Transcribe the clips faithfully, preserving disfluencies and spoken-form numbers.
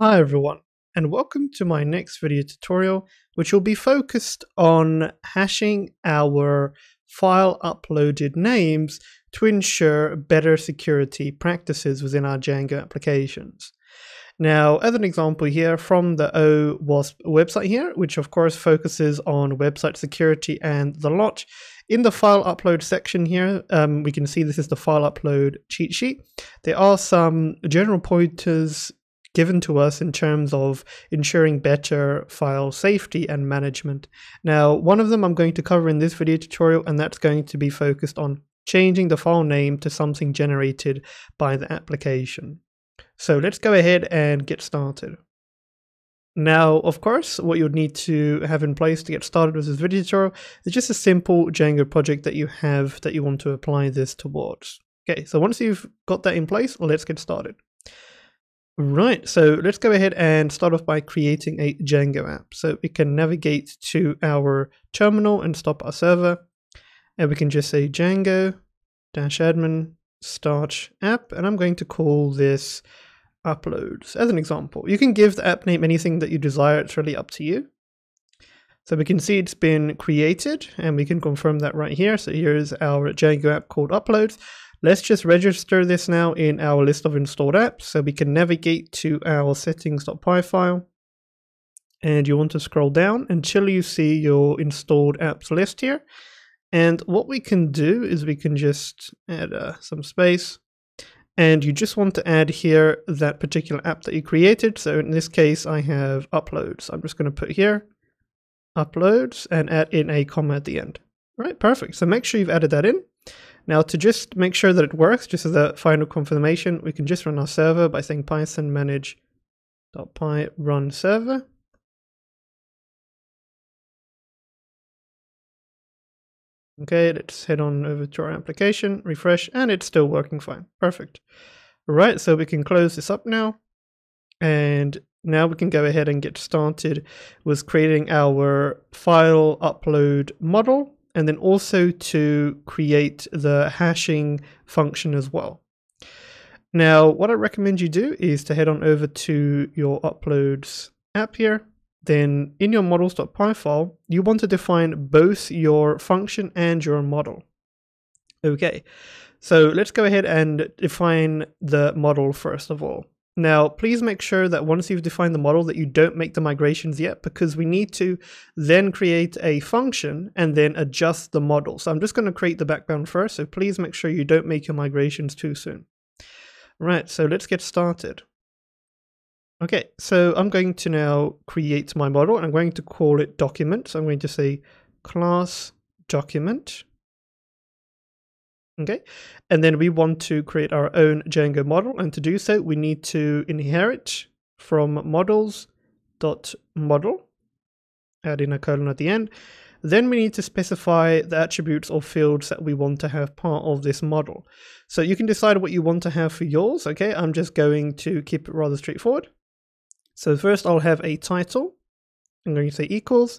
Hi everyone, and welcome to my next video tutorial, which will be focused on hashing our file uploaded names to ensure better security practices within our Django applications. Now, as an example here from the OWASP website here, which of course focuses on website security and the lot, in the file upload section here, um, we can see this is the file upload cheat sheet. There are some general pointers given to us in terms of ensuring better file safety and management. Now, one of them I'm going to cover in this video tutorial, and that's going to be focused on changing the file name to something generated by the application. So let's go ahead and get started. Now, of course, what you'll need to have in place to get started with this video tutorial is just a simple Django project that you have that you want to apply this towards. Okay, so once you've got that in place, let's get started. Right, so let's go ahead and start off by creating a Django app. So we can navigate to our terminal and stop our server. And we can just say Django-admin start app. And I'm going to call this uploads as an example. You can give the app name anything that you desire. It's really up to you. So we can see it's been created and we can confirm that right here. So here's our Django app called uploads. Let's just register this now in our list of installed apps, so we can navigate to our settings.py file, and you want to scroll down until you see your installed apps list here. And what we can do is we can just add uh, some space, and you just want to add here that particular app that you created. So in this case, I have uploads. I'm just going to put here uploads and add in a comma at the end. All right, perfect. So make sure you've added that in. Now, to just make sure that it works, just as a final confirmation, we can just run our server by saying python manage.py run server. Okay, let's head on over to our application, refresh, and it's still working fine. Perfect. All right, so we can close this up now. And now we can go ahead and get started with creating our file upload model, and then also to create the hashing function as well. Now, what I recommend you do is to head on over to your uploads app here. Then in your models.py file, you want to define both your function and your model. Okay, so let's go ahead and define the model first of all. Now, please make sure that once you've defined the model that you don't make the migrations yet, because we need to then create a function and then adjust the model. So I'm just going to create the background first. So please make sure you don't make your migrations too soon. Right, so let's get started. Okay, so I'm going to now create my model, and I'm going to call it document. So I'm going to say class document. Okay, and then we want to create our own Django model, and to do so we need to inherit from models.model, add in a colon at the end. Then we need to specify the attributes or fields that we want to have part of this model. So you can decide what you want to have for yours. Okay, I'm just going to keep it rather straightforward. So first I'll have a title. I'm going to say equals,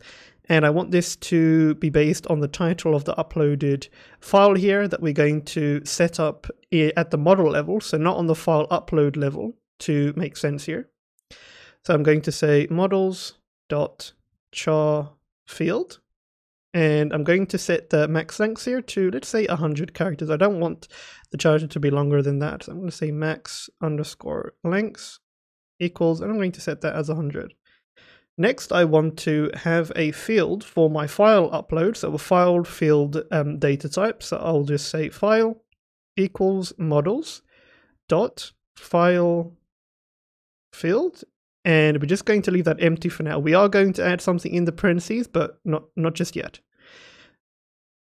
and I want this to be based on the title of the uploaded file here that we're going to set up at the model level, so not on the file upload level, to make sense here. So I'm going to say models.char field, and I'm going to set the max length here to, let's say, one hundred characters. I don't want the character to be longer than that, so I'm going to say max underscore lengths equals, and I'm going to set that as one hundred. Next, I want to have a field for my file upload, so a file field um, data type. So I'll just say file equals models dot file field, and we're just going to leave that empty for now. We are going to add something in the parentheses, but not not just yet.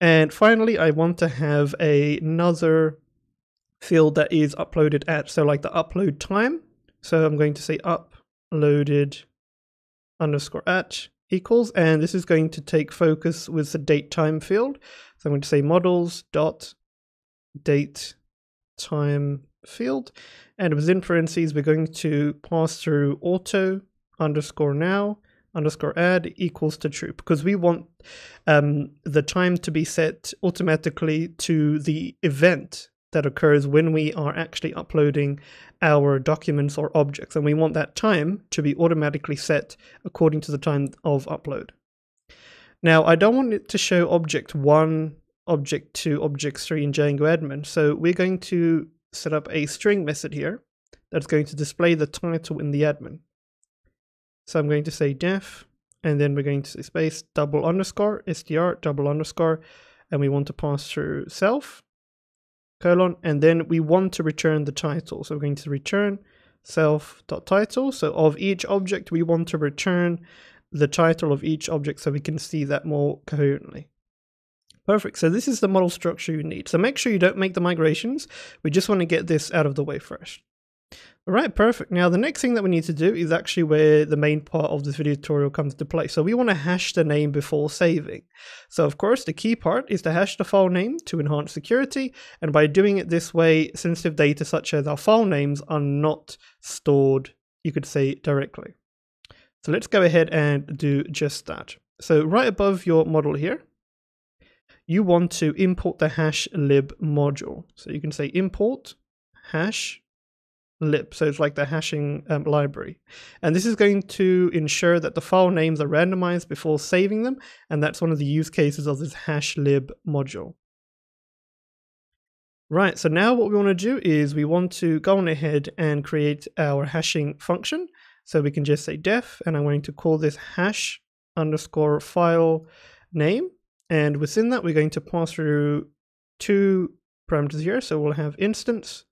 And finally, I want to have a, another field that is uploaded at, so like the upload time. So I'm going to say uploaded underscore at equals, and this is going to take focus with the date time field. So I'm going to say models dot date time field, and within parentheses we're going to pass through auto underscore now underscore add equals to true, because we want um, the time to be set automatically to the event that occurs when we are actually uploading our documents or objects, and we want that time to be automatically set according to the time of upload. Now, I don't want it to show object one, object two, object three in Django admin, so we're going to set up a string method here that's going to display the title in the admin. So I'm going to say def, and then we're going to say space double underscore str double underscore, and we want to pass through self colon, and then we want to return the title. So we're going to return self.title. So of each object, we want to return the title of each object so we can see that more coherently. Perfect. So this is the model structure you need. So make sure you don't make the migrations. We just want to get this out of the way first. All right, perfect. Now, the next thing that we need to do is actually where the main part of this video tutorial comes to play. So we want to hash the name before saving. So of course, the key part is to hash the file name to enhance security. And by doing it this way, sensitive data such as our file names are not stored, you could say, directly. So let's go ahead and do just that. So right above your model here, you want to import the hash lib module. So you can say import hash lib, so it's like the hashing um, library, and this is going to ensure that the file names are randomized before saving them, and that's one of the use cases of this hash lib module. Right, so now what we want to do is we want to go on ahead and create our hashing function. So we can just say def, and I'm going to call this hash underscore file name, and within that we're going to pass through two parameters here, so we'll have instance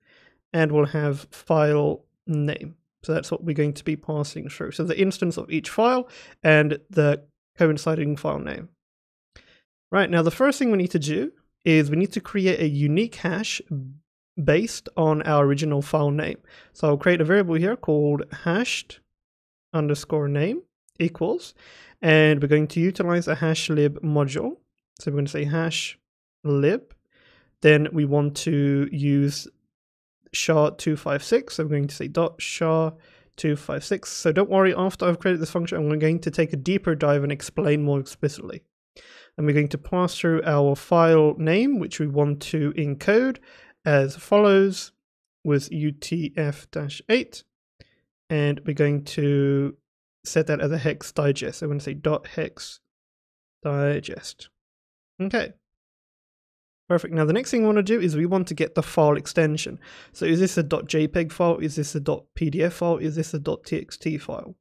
and we'll have file name. So that's what we're going to be passing through. So the instance of each file and the coinciding file name. Right, now the first thing we need to do is we need to create a unique hash based on our original file name. So I'll create a variable here called hashed underscore name equals, and we're going to utilize a hash lib module. So we're going to say hash lib, then we want to use S H A two fifty-six, so I'm going to say dot S H A two fifty-six. So don't worry, after I've created this function, I'm going to take a deeper dive and explain more explicitly. And we're going to pass through our file name, which we want to encode as follows with U T F dash eight, and we're going to set that as a hex digest. So I'm going to say dot hex digest. Okay. Perfect. Now the next thing we want to do is we want to get the file extension. So is this a .jpeg file? Is this a .pdf file? Is this a .txt file?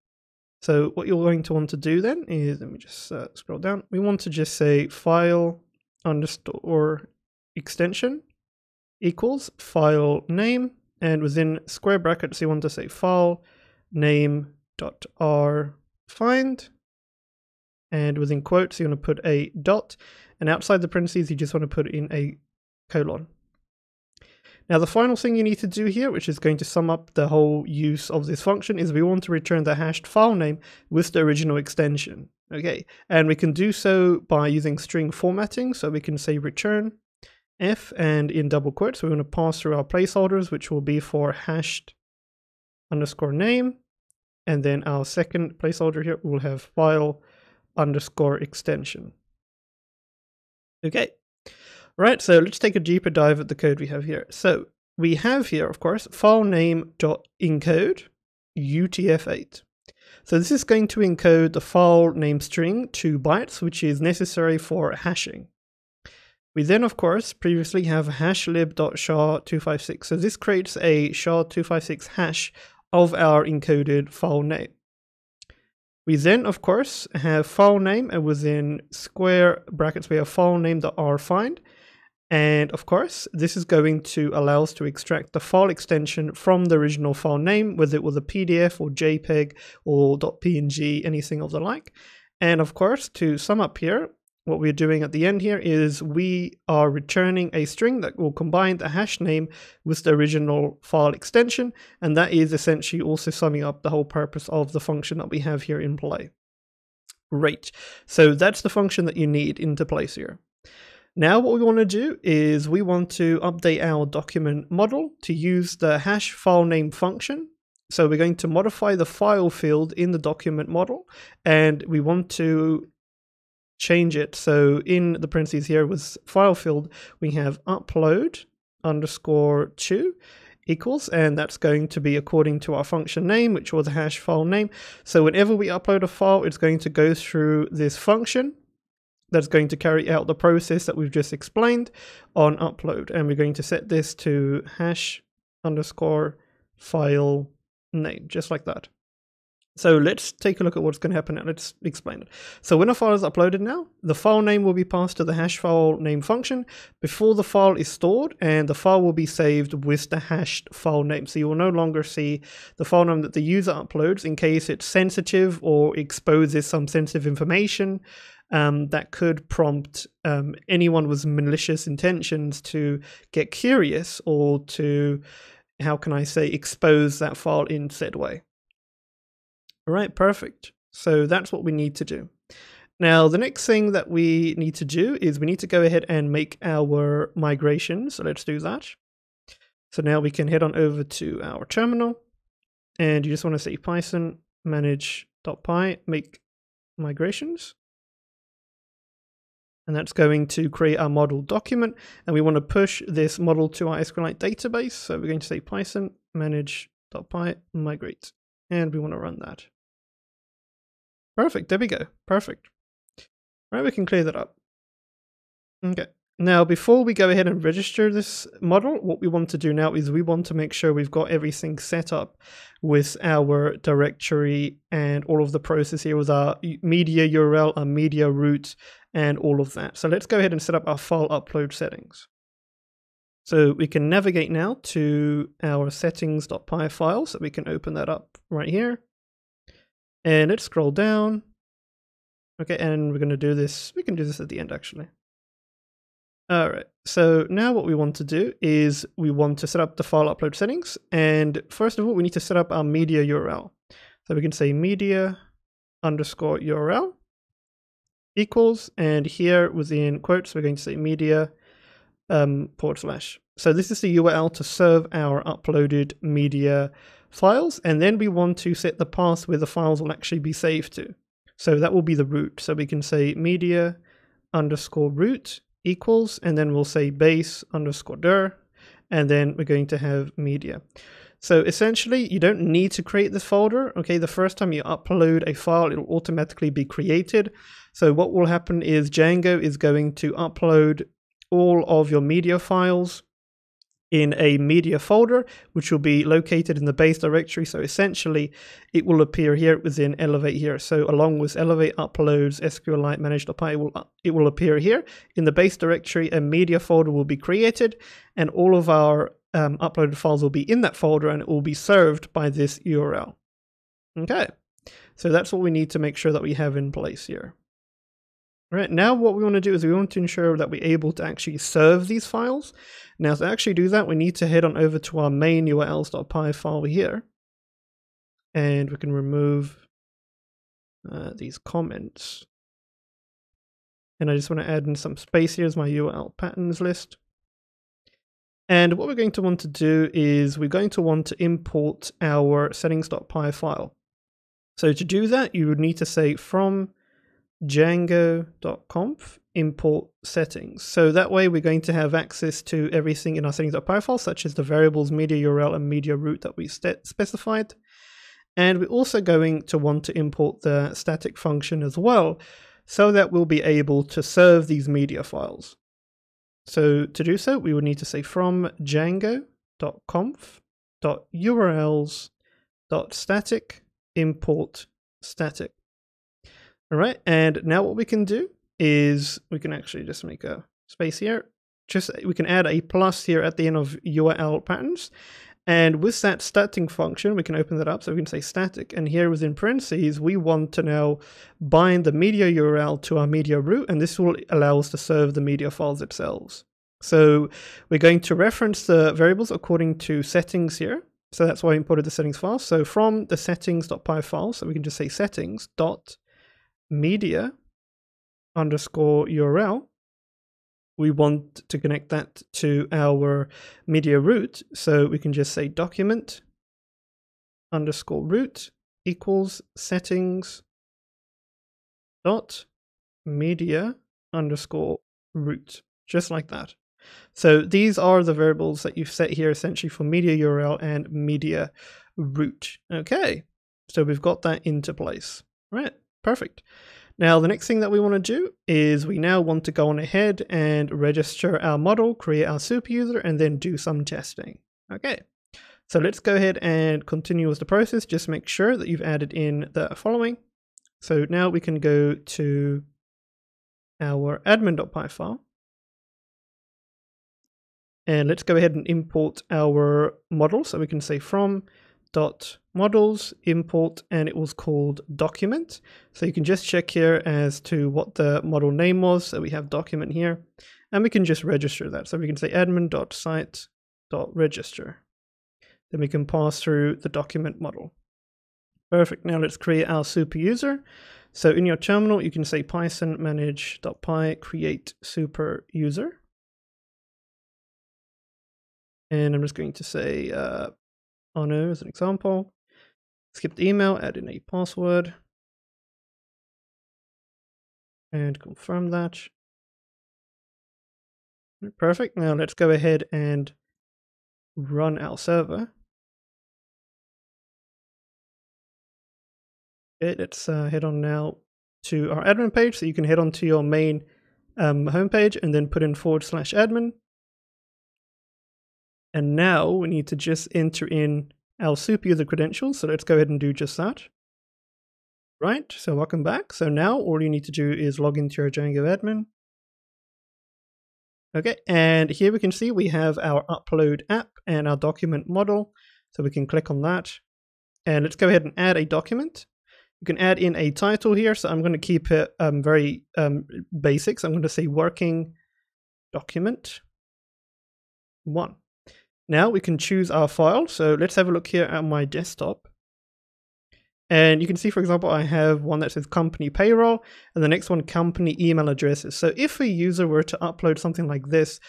So what you're going to want to do then is, let me just uh, scroll down. We want to just say file underscore extension equals file name, and within square brackets you want to say file name dot r find, and within quotes you want to put a dot, and outside the parentheses you just want to put in a colon. Now the final thing you need to do here, which is going to sum up the whole use of this function, is we want to return the hashed file name with the original extension. Okay, and we can do so by using string formatting. So we can say return f, and in double quotes we want to pass through our placeholders, which will be for hashed underscore name, and then our second placeholder here will have file underscore extension. Okay, right, so let's take a deeper dive at the code we have here. So we have here, of course, file name dot encode U T F eight. So this is going to encode the file name string two bytes, which is necessary for hashing. We then, of course, previously have hashlib.S H A two fifty-six. So this creates a S H A two fifty-six hash of our encoded file name. We then, of course, have file name, and within square brackets we have file name.rfind, and of course this is going to allow us to extract the file extension from the original file name, whether it was a P D F or JPEG or .png, anything of the like. And of course, to sum up here, what we're doing at the end here is we are returning a string that will combine the hash name with the original file extension, and that is essentially also summing up the whole purpose of the function that we have here in play. Great, so that's the function that you need into place here. Now what we want to do is we want to update our document model to use the hash file name function. So we're going to modify the file field in the document model, and we want to change it. So in the parentheses here with file field, we have upload underscore two equals, and that's going to be according to our function name, which was a hash file name. So whenever we upload a file, it's going to go through this function that's going to carry out the process that we've just explained on upload, and we're going to set this to hash underscore file name, just like that. So let's take a look at what's going to happen, and let's explain it. So when a file is uploaded now, the file name will be passed to the hash file name function before the file is stored, and the file will be saved with the hashed file name. So you will no longer see the file name that the user uploads in case it's sensitive or exposes some sensitive information um, that could prompt um, anyone with malicious intentions to get curious or to, how can I say, expose that file in said way. All right, perfect. So that's what we need to do. Now, the next thing that we need to do is we need to go ahead and make our migration. So let's do that. So now we can head on over to our terminal, and you just want to say Python manage.py make migrations. And that's going to create our model document, and we want to push this model to our SQLite database. So we're going to say Python manage.py migrate, and we want to run that. Perfect, there we go, perfect. All right, we can clear that up. Okay, now before we go ahead and register this model, what we want to do now is we want to make sure we've got everything set up with our directory and all of the process here with our media U R L, our media root, and all of that. So let's go ahead and set up our file upload settings. So we can navigate now to our settings.py file, so we can open that up right here. And let's scroll down. Okay, and we're going to do this. We can do this at the end, actually. All right, so now what we want to do is we want to set up the file upload settings. And first of all, we need to set up our media U R L. So we can say media underscore U R L equals, and here within quotes, we're going to say media Um, forward slash. So this is the U R L to serve our uploaded media files, and then we want to set the path where the files will actually be saved to. So that will be the root. So we can say media underscore root equals, and then we'll say base underscore dir, and then we're going to have media. So essentially, you don't need to create this folder. Okay, the first time you upload a file, it'll automatically be created. So what will happen is Django is going to upload all of your media files in a media folder, which will be located in the base directory. So essentially it will appear here within Elevate here. So along with Elevate uploads SQLite manage.py, will it will appear here in the base directory. A media folder will be created, and all of our um, uploaded files will be in that folder, and it will be served by this U R L. Okay, so that's what we need to make sure that we have in place here. Right, now what we want to do is we want to ensure that we're able to actually serve these files. Now to actually do that, we need to head on over to our main urls.py file here, and we can remove uh, these comments. And I just want to add in some space here as my U R L patterns list. And what we're going to want to do is we're going to want to import our settings.py file. So to do that, you would need to say from django.conf import settings. So that way we're going to have access to everything in our settings.py file, such as the variables, media U R L, and media root that we specified. And we're also going to want to import the static function as well, so that we'll be able to serve these media files. So to do so, we would need to say from django.conf.urls.static import static. All right, and now what we can do is we can actually just make a space here. Just we can add a plus here at the end of U R L patterns. And with that static function, we can open that up. So we can say static, and here within parentheses, we want to now bind the media U R L to our media root, and this will allow us to serve the media files themselves. So we're going to reference the variables according to settings here. So that's why I imported the settings file. So from the settings.py file, so we can just say settings dot media underscore U R L, we want to connect that to our media root, so we can just say document underscore root equals settings dot media underscore root, just like that. So these are the variables that you've set here essentially for media U R L and media root. Okay, so we've got that into place. Right, perfect. Now the next thing that we want to do is we now want to go on ahead and register our model, create our super user, and then do some testing. Okay, so let's go ahead and continue with the process. Just make sure that you've added in the following. So now we can go to our admin.py file. And let's go ahead and import our model. So we can say from dot models import, and it was called document. So you can just check here as to what the model name was. So we have document here, and we can just register that. So we can say admin.site.register. Then we can pass through the document model. Perfect. Now let's create our super user. So in your terminal, you can say python manage.py create super user. And I'm just going to say uh, Arno as an example. Skip the email, add in a password. And confirm that. Perfect. Now let's go ahead and run our server. Okay, let's uh, head on now to our admin page. So you can head on to your main um, homepage and then put in forward slash admin. And now we need to just enter in our super user credentials. So let's go ahead and do just that. Right, so welcome back. So now all you need to do is log into your Django admin. Okay, and here we can see we have our upload app and our document model. So we can click on that. And let's go ahead and add a document. You can add in a title here. So I'm going to keep it um, very um, basic. So I'm going to say working document one. Now we can choose our file. So let's have a look here at my desktop. And you can see, for example, I have one that says company payroll and the next one company email addresses. So if a user were to upload something like this,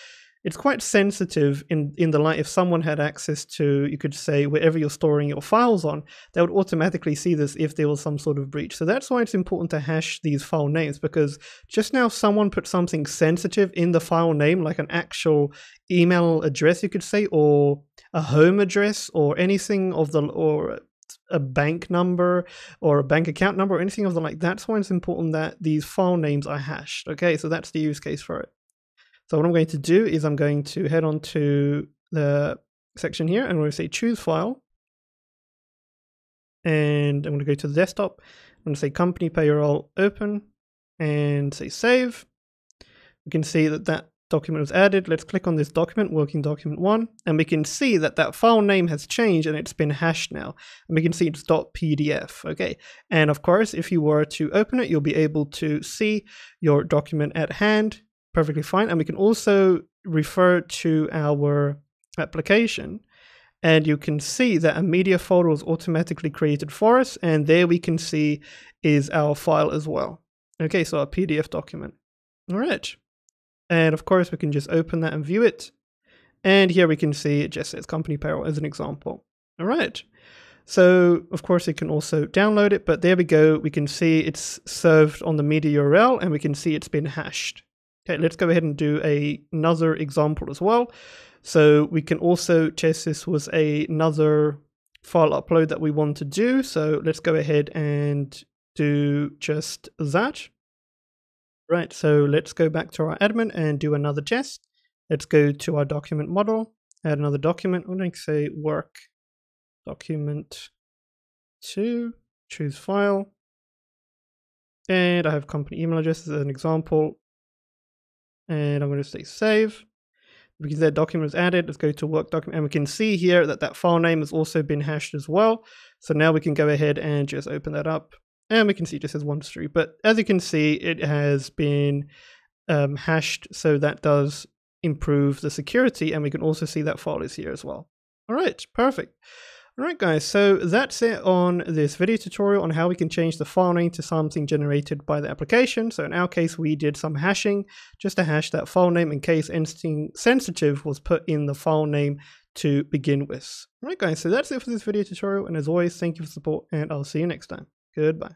it's quite sensitive in, in the light if someone had access to, you could say, wherever you're storing your files on, they would automatically see this if there was some sort of breach. So that's why it's important to hash these file names, because just now someone put something sensitive in the file name, like an actual email address, you could say, or a home address, or anything of the, or a bank number or a bank account number or anything of the like. That's why it's important that these file names are hashed. Okay, so that's the use case for it. So what I'm going to do is I'm going to head on to the section here and we're going to say choose file. And I'm going to go to the desktop. I'm going to say company payroll open and say save. We can see that that document was added. Let's click on this document, working document one, and we can see that that file name has changed and it's been hashed now. And we can see it's .pdf, okay? And of course, if you were to open it, you'll be able to see your document at hand. Perfectly fine. And we can also refer to our application and you can see that a media folder was automatically created for us, and there we can see is our file as well. Okay, so our P D F document. All right, and of course we can just open that and view it, and here we can see it just says company payroll as an example. All right, so of course you can also download it, but there we go, we can see it's served on the media U R L and we can see it's been hashed. Okay, let's go ahead and do a, another example as well. So we can also test this with a, another file upload that we want to do. So let's go ahead and do just that. Right, so let's go back to our admin and do another test. Let's go to our document model, add another document. I'm going to say work document two, choose file. And I have company email address as an example. And I'm going to say save. Because that document is added, let's go to work document. And we can see here that that file name has also been hashed as well. So now we can go ahead and just open that up. And we can see this is one stream. But as you can see, it has been um, hashed. So that does improve the security. And we can also see that file is here as well. All right, perfect. All right, guys, so that's it on this video tutorial on how we can change the file name to something generated by the application. So in our case, we did some hashing just to hash that file name in case anything sensitive was put in the file name to begin with. All right, guys, so that's it for this video tutorial. And as always, thank you for the support and I'll see you next time. Goodbye.